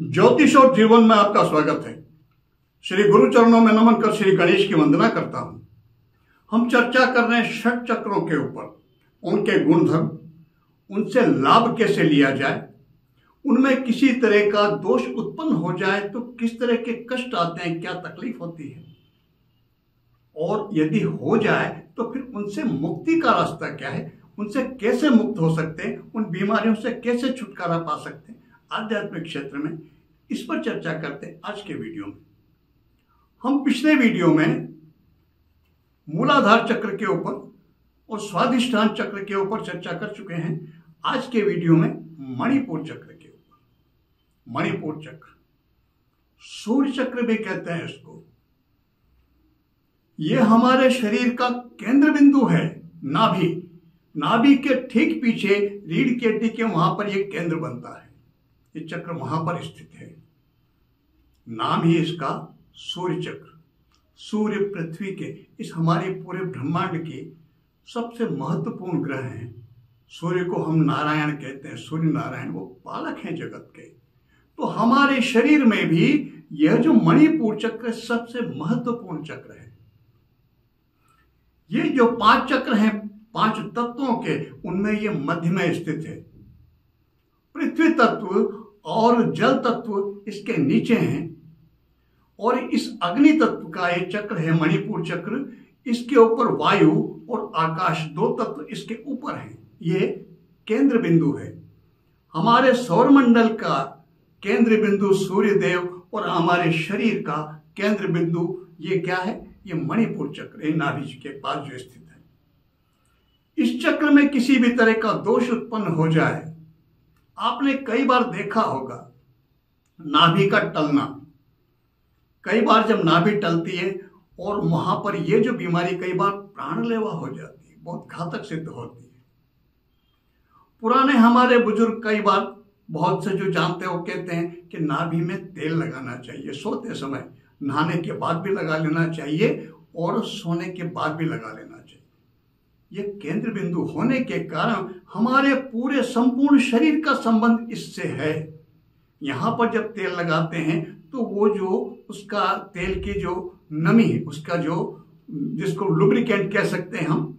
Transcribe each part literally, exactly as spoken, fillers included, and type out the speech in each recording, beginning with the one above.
ज्योतिष और जीवन में आपका स्वागत है। श्री गुरु चरणों में नमन कर श्री गणेश की वंदना करता हूं। हम चर्चा कर रहे हैं षट चक्रों के ऊपर, उनके गुणधर्म, उनसे लाभ कैसे लिया जाए, उनमें किसी तरह का दोष उत्पन्न हो जाए तो किस तरह के कष्ट आते हैं, क्या तकलीफ होती है, और यदि हो जाए तो फिर उनसे मुक्ति का रास्ता क्या है, उनसे कैसे मुक्त हो सकते हैं, उन बीमारियों से कैसे छुटकारा पा सकते हैं। आध्यात्मिक क्षेत्र में इस पर चर्चा करते हैं आज के वीडियो में। हम पिछले वीडियो में मूलाधार चक्र के ऊपर और स्वाधिष्ठान चक्र के ऊपर चर्चा कर चुके हैं। आज के वीडियो में मणिपूर चक्र के ऊपर। मणिपूर चक्र सूर्य चक्र भी कहते हैं इसको। ये हमारे शरीर का केंद्र बिंदु है। नाभि नाभि के ठीक पीछे रीढ़ की हड्डी के वहां पर यह केंद्र बनता है। ये चक्र वहां पर स्थित है। नाम ही इसका सूर्य चक्र। सूर्य पृथ्वी के, इस हमारे पूरे ब्रह्मांड के सबसे महत्वपूर्ण ग्रह हैं। सूर्य को हम नारायण कहते हैं, सूर्य नारायण, वो पालक हैं जगत के। तो हमारे शरीर में भी यह जो मणिपूर चक्र सबसे महत्वपूर्ण चक्र है। ये जो पांच चक्र हैं, पांच तत्वों के, उनमें ये मध्य में स्थित है। पृथ्वी तत्व और जल तत्व इसके नीचे हैं, और इस अग्नि तत्व का ये चक्र है मणिपूर चक्र। इसके ऊपर वायु और आकाश दो तत्व इसके ऊपर हैं। ये केंद्र बिंदु है। हमारे सौरमंडल का केंद्र बिंदु सूर्य देव और हमारे शरीर का केंद्र बिंदु ये क्या है, ये मणिपूर चक्र, ये नाभि के पास जो स्थित है। इस चक्र में किसी भी तरह का दोष उत्पन्न हो जाए, आपने कई बार देखा होगा नाभि का टलना। कई बार जब नाभि टलती है और वहां पर यह जो बीमारी कई बार प्राणलेवा हो जाती है, बहुत घातक सिद्ध होती है। पुराने हमारे बुजुर्ग कई बार, बहुत से जो जानते हो, कहते हैं कि नाभि में तेल लगाना चाहिए, सोते समय, नहाने के बाद भी लगा लेना चाहिए और सोने के बाद भी लगा लेना चाहिए। ये केंद्र बिंदु होने के कारण हमारे पूरे संपूर्ण शरीर का संबंध इससे है। यहाँ पर जब तेल लगाते हैं तो वो जो उसका तेल की जो नमी है, उसका जो, जिसको लुब्रिकेंट कह सकते हैं हम,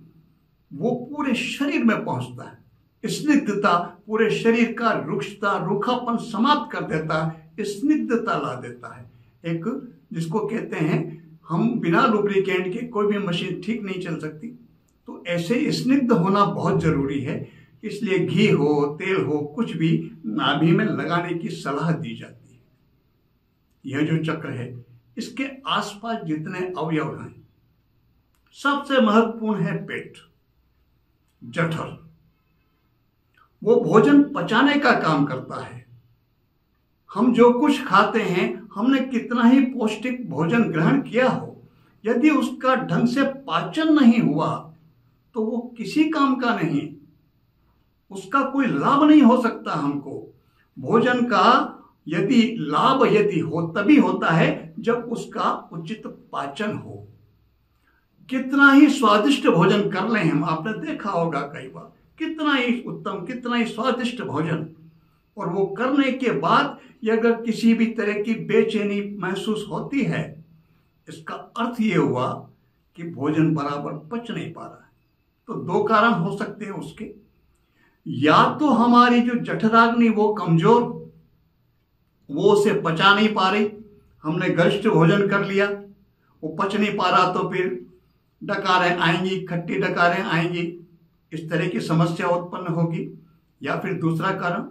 वो पूरे शरीर में पहुंचता है। स्निग्धता पूरे शरीर का रुक्षता, रूखापन समाप्त कर देता है, स्निग्धता ला देता है। एक जिसको कहते हैं हम, बिना लुब्रिकेंट के कोई भी मशीन ठीक नहीं चल सकती। तो ऐसे स्निग्ध होना बहुत जरूरी है। इसलिए घी हो, तेल हो, कुछ भी नाभि में लगाने की सलाह दी जाती है। यह जो चक्र है, इसके आसपास जितने अवयव हैं, सबसे महत्वपूर्ण है पेट, जठर। वो भोजन पचाने का काम करता है। हम जो कुछ खाते हैं, हमने कितना ही पौष्टिक भोजन ग्रहण किया हो, यदि उसका ढंग से पाचन नहीं हुआ तो वो किसी काम का नहीं, उसका कोई लाभ नहीं हो सकता हमको। भोजन का यदि लाभ यदि हो तभी होता है जब उसका उचित पाचन हो। कितना ही स्वादिष्ट भोजन कर लें हम, आपने देखा होगा कई बार, कितना ही उत्तम, कितना ही स्वादिष्ट भोजन, और वो करने के बाद ये अगर किसी भी तरह की बेचैनी महसूस होती है, इसका अर्थ ये हुआ कि भोजन बराबर पच नहीं पा रहा है। तो दो कारण हो सकते हैं उसके। या तो हमारी जो जठराग्नि वो कमजोर, वो उसे पचा नहीं पा रही, हमने गरिष्ठ भोजन कर लिया, वो पच नहीं पा रहा, तो फिर डकारें आएंगी, खट्टी डकारें आएंगी, इस तरह की समस्या उत्पन्न होगी। या फिर दूसरा कारण,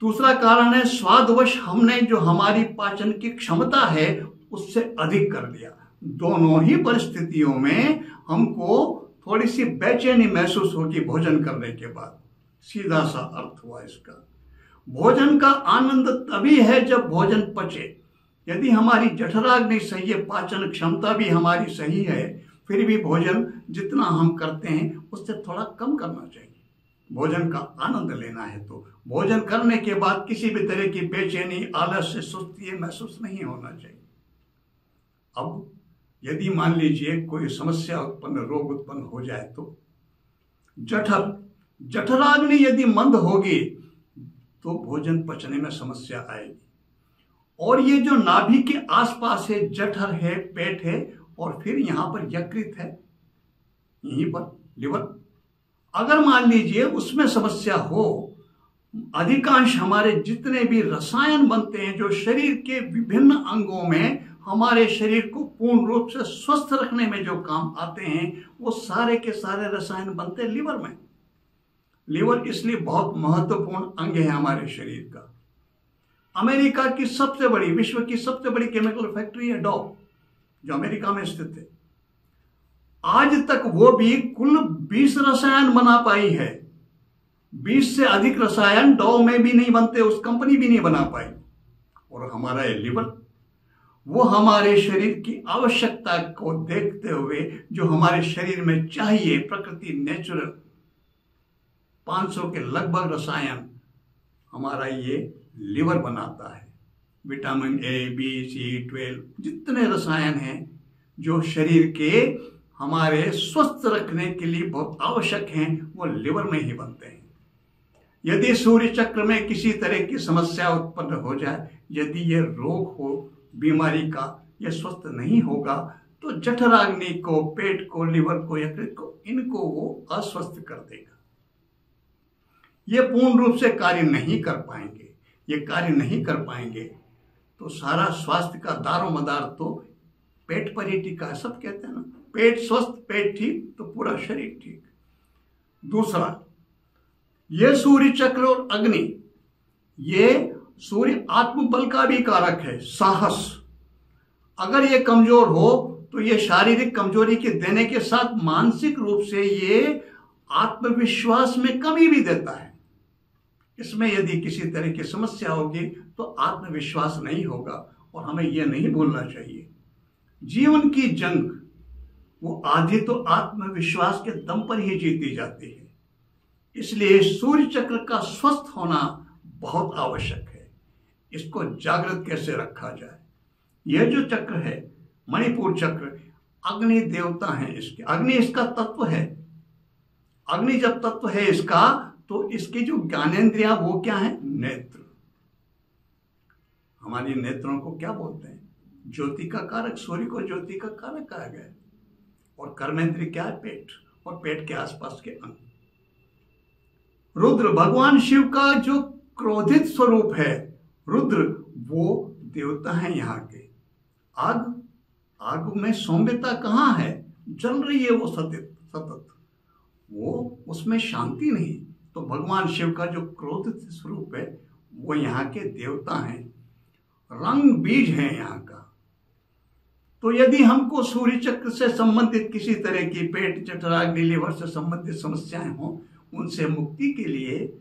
दूसरा कारण है स्वादवश हमने जो हमारी पाचन की क्षमता है उससे अधिक कर दिया। दोनों ही परिस्थितियों में हमको थोड़ी सी बेचैनी महसूस होगी भोजन करने के बाद। सीधा सा अर्थ हुआ इसका। भोजन का आनंद तभी है जब भोजन पचे। यदि हमारी जठराग्नि सही है, पाचन क्षमता भी हमारी सही है, फिर भी भोजन जितना हम करते हैं उससे थोड़ा कम करना चाहिए। भोजन का आनंद लेना है तो भोजन करने के बाद किसी भी तरह की बेचैनी, आलस्य, सुस्ती महसूस नहीं होना चाहिए। अब यदि मान लीजिए कोई समस्या उत्पन्न, रोग उत्पन्न हो जाए तो जठर जठराग्नि यदि मंद होगी तो भोजन पचने में समस्या आएगी। और ये जो नाभि के आसपास है जठर है, पेट है, और फिर यहां पर यकृत है, यहीं पर लिवर। अगर मान लीजिए उसमें समस्या हो, अधिकांश हमारे जितने भी रसायन बनते हैं जो शरीर के विभिन्न अंगों में हमारे शरीर को पूर्ण रूप से स्वस्थ रखने में जो काम आते हैं, वो सारे के सारे रसायन बनते हैं लिवर में। लिवर इसलिए बहुत महत्वपूर्ण अंग है हमारे शरीर का। अमेरिका की सबसे बड़ी, विश्व की सबसे बड़ी केमिकल फैक्ट्री है डॉव, जो अमेरिका में स्थित है। आज तक वो भी कुल बीस रसायन बना पाई है। बीस से अधिक रसायन डॉव में भी नहीं बनते, उस कंपनी भी नहीं बना पाई। और हमारा ये लिवर, वो हमारे शरीर की आवश्यकता को देखते हुए जो हमारे शरीर में चाहिए, प्रकृति नेचुरल पाँच सौ के लगभग रसायन हमारा ये लिवर बनाता है। Vitamin A, B, C, twelve, जितने रसायन हैं जो शरीर के हमारे स्वस्थ रखने के लिए बहुत आवश्यक हैं, वो लिवर में ही बनते हैं। यदि सूर्य चक्र में किसी तरह की समस्या उत्पन्न हो जाए, यदि ये रोग हो बीमारी का, यह स्वस्थ नहीं होगा तो जठराग्नि को, पेट को, लिवर को, यकृत को, इनको वो अस्वस्थ कर देगा। ये पूर्ण रूप से कार्य नहीं कर पाएंगे। ये कार्य नहीं कर पाएंगे तो सारा स्वास्थ्य का दारोमदार तो पेट पर ही टिका है। सब कहते हैं ना, पेट स्वस्थ, पेट ठीक तो पूरा शरीर ठीक। दूसरा, ये सूर्य चक्र और अग्नि, ये सूर्य आत्मबल का भी कारक है, साहस। अगर ये कमजोर हो तो ये शारीरिक कमजोरी के देने के साथ मानसिक रूप से ये आत्मविश्वास में कमी भी देता है। इसमें यदि किसी तरह की समस्या होगी तो आत्मविश्वास नहीं होगा। और हमें यह नहीं भूलना चाहिए, जीवन की जंग वो आधी तो आत्मविश्वास के दम पर ही जीती जाती है। इसलिए सूर्य चक्र का स्वस्थ होना बहुत आवश्यक है। इसको जागृत कैसे रखा जाए? यह जो चक्र है मणिपूर चक्र, अग्नि देवता है इसके, अग्नि इसका तत्व है। अग्नि जब तत्व है इसका, तो इसकी जो ज्ञानेंद्रिया वो क्या है? नेत्र। हमारे नेत्रों को क्या बोलते हैं? ज्योति का कारक, सूर्य को ज्योति का कारक कहा गया। और कर्मेंद्रिय क्या है? पेट, और पेट के आसपास के अंग। रुद्र, भगवान शिव का जो क्रोधित स्वरूप है रुद्र, वो देवता है यहाँ के। आग, आग में सौम्यता कहाँ है? जल रही है वो सतत सतत, वो उसमें शांति नहीं। तो भगवान शिव का जो क्रोधित स्वरूप है वो यहाँ के देवता हैं। रंग बीज है यहाँ का। तो यदि हमको सूर्य चक्र से संबंधित किसी तरह की पेट, जठराग्नि, लिवर से संबंधित समस्याएं हों, उनसे मुक्ति के लिए,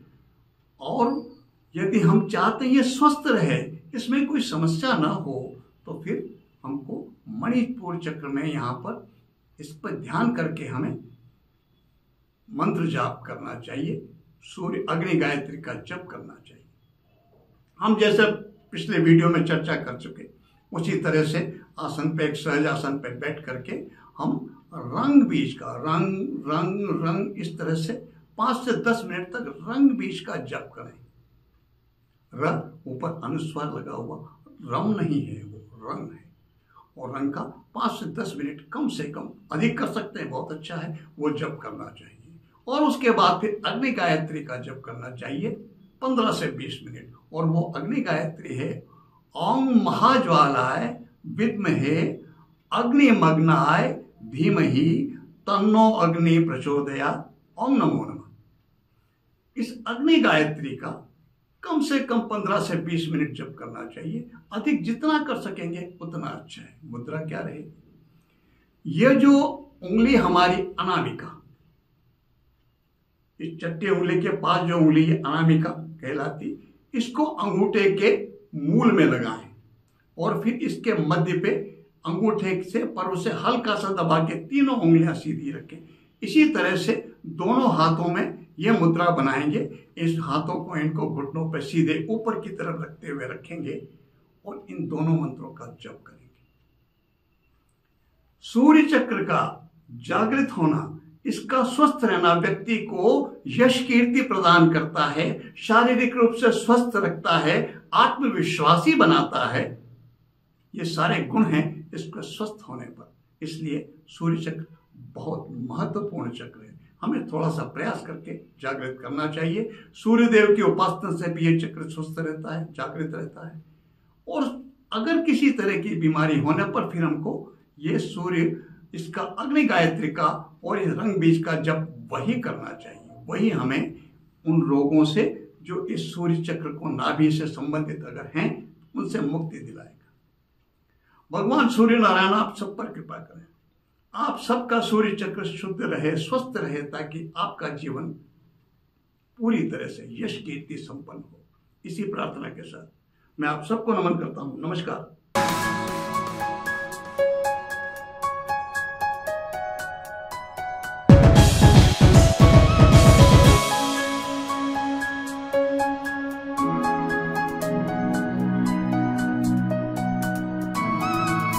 और यदि हम चाहते हैं ये स्वस्थ रहे, इसमें कोई समस्या ना हो, तो फिर हमको मणिपूर चक्र में यहाँ पर इस पर ध्यान करके हमें मंत्र जाप करना चाहिए, सूर्य अग्नि गायत्री का जप करना चाहिए। हम जैसे पिछले वीडियो में चर्चा कर चुके, उसी तरह से आसन पे, एक सहज आसन पे बैठ करके हम रंग बीज का, रंग रंग रंग इस तरह से पाँच से दस मिनट तक रंग बीज का जप करें। र ऊपर अनुस्वार लगा हुआ, रम नहीं है वो, रंग है। और रंग का पाँच से दस मिनट, कम से कम, अधिक कर सकते हैं, बहुत अच्छा है, वो जप करना चाहिए। और उसके बाद फिर अग्नि गायत्री का जप करना चाहिए पंद्रह से बीस मिनट। और वो अग्नि गायत्री है, ओम महाज्वालाय विद्महे अग्निमग्नाय धीमहि तन्नो अग्नि प्रचोदयात्, ओम नमो नमः। इस अग्नि गायत्री का कम से कम पंद्रह से बीस मिनट जप करना चाहिए। अधिक जितना कर सकेंगे उतना अच्छा है। मुद्रा क्या रहेगी? यह जो उंगली हमारी अनामिका, इस चट्टी उंगली के पास जो उंगली है अनामिका कहलाती, इसको अंगूठे के मूल में लगाएं और फिर इसके मध्य पे अंगूठे से, पर उसे हल्का सा दबा के तीनों उंगलियां सीधी रखें। इसी तरह से दोनों हाथों में ये मुद्रा बनाएंगे। इस हाथों को, इनको घुटनों पर सीधे ऊपर की तरफ रखते हुए रखेंगे और इन दोनों मंत्रों का जप करेंगे। सूर्य चक्र का जागृत होना, इसका स्वस्थ रहना व्यक्ति को यश कीर्ति प्रदान करता है, शारीरिक रूप से स्वस्थ रखता है, आत्मविश्वासी बनाता है। ये सारे गुण हैं इसके स्वस्थ होने पर। इसलिए सूर्य चक्र बहुत महत्वपूर्ण चक्र है, हमें थोड़ा सा प्रयास करके जागृत करना चाहिए। सूर्य देव की उपासना से भी ये चक्र स्वस्थ रहता है, जागृत रहता है। और अगर किसी तरह की बीमारी होने पर फिर हमको ये सूर्य, इसका अग्नि गायत्री का और इस रंग बीज का जप वही करना चाहिए। वही हमें उन रोगों से जो इस सूर्य चक्र को नाभि से संबंधित अगर हैं उनसे मुक्ति दिलाएगा। भगवान सूर्य नारायण आप सब पर कृपा करें, आप सबका सूर्य चक्र शुद्ध रहे, स्वस्थ रहे, ताकि आपका जीवन पूरी तरह से यश कीर्ति संपन्न हो। इसी प्रार्थना के साथ मैं आप सबको नमन करता हूँ। नमस्कार।